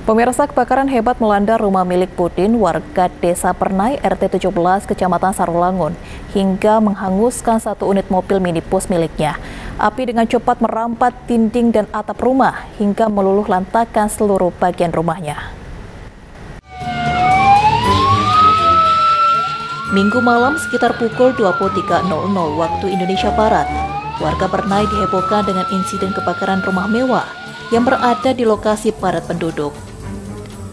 Pemirsa, kebakaran hebat melanda rumah milik Pudin, warga desa Pernai, RT 17, kecamatan Sarulangun, hingga menghanguskan satu unit mobil minibus miliknya. Api dengan cepat merampat dinding dan atap rumah, hingga meluluh lantakan seluruh bagian rumahnya. Minggu malam sekitar pukul 23.00 waktu Indonesia Barat, warga Pernai dihebohkan dengan insiden kebakaran rumah mewah yang berada di lokasi padat penduduk.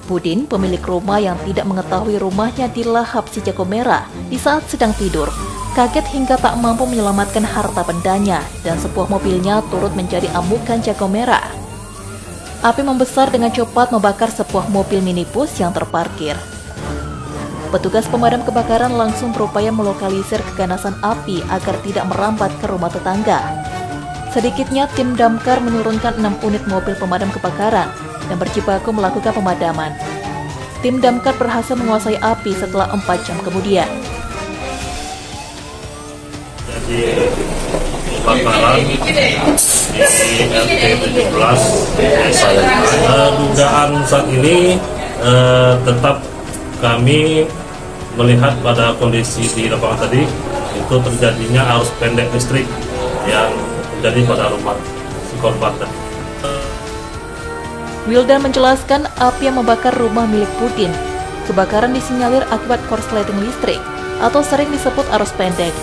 Pudin, pemilik rumah yang tidak mengetahui rumahnya dilahap si jago merah di saat sedang tidur, kaget hingga tak mampu menyelamatkan harta bendanya dan sebuah mobilnya turut menjadi amukan jago merah. Api membesar dengan cepat membakar sebuah mobil minibus yang terparkir. Petugas pemadam kebakaran langsung berupaya melokalisir keganasan api agar tidak merambat ke rumah tetangga. Sedikitnya tim Damkar menurunkan 6 unit mobil pemadam kebakaran dan berjibaku melakukan pemadaman. Tim Damkar berhasil menguasai api setelah 4 jam kemudian. Jadi kebakaran di RT 17 saya. Dugaan saat ini tetap kami melihat pada kondisi di lapangan tadi itu terjadinya arus pendek listrik yang terjadi pada rumah si korban. Wildan menjelaskan api yang membakar rumah milik Pudin. Kebakaran disinyalir akibat korsleting listrik atau sering disebut arus pendek.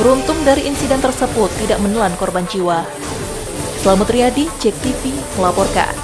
Beruntung dari insiden tersebut tidak menelan korban jiwa. Selamat Riyadi, JEK TV melaporkan.